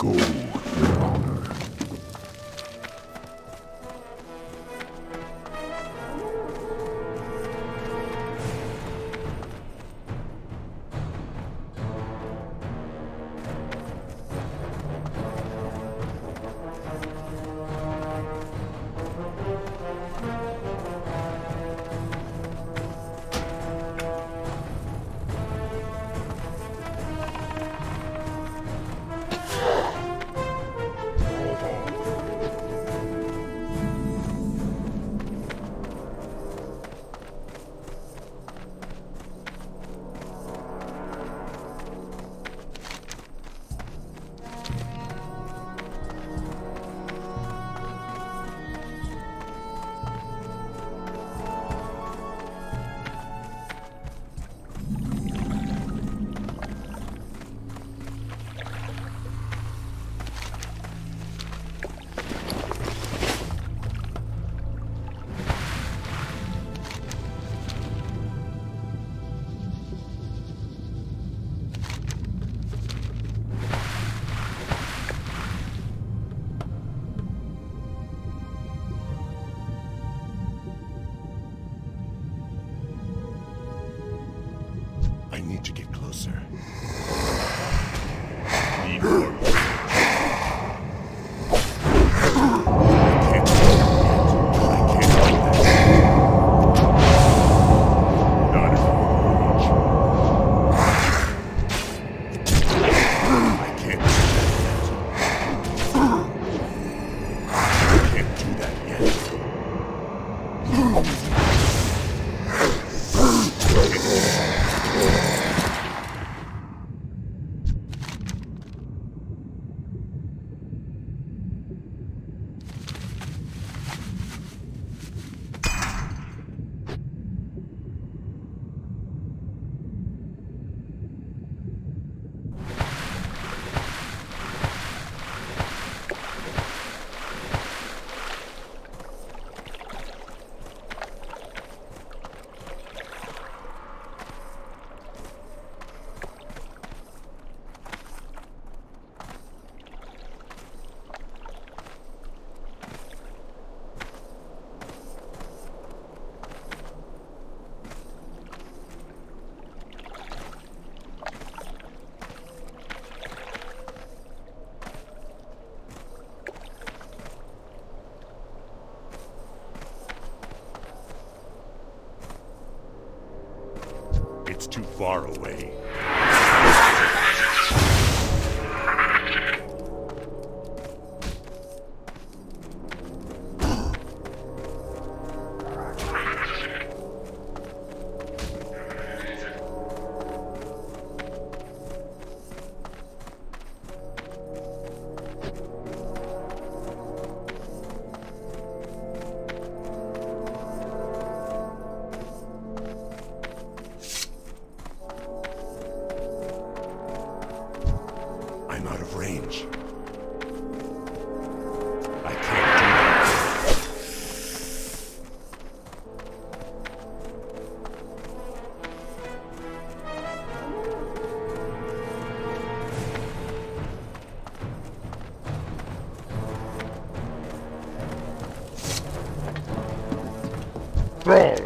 Go, Your Honor. It's too far away. Bro.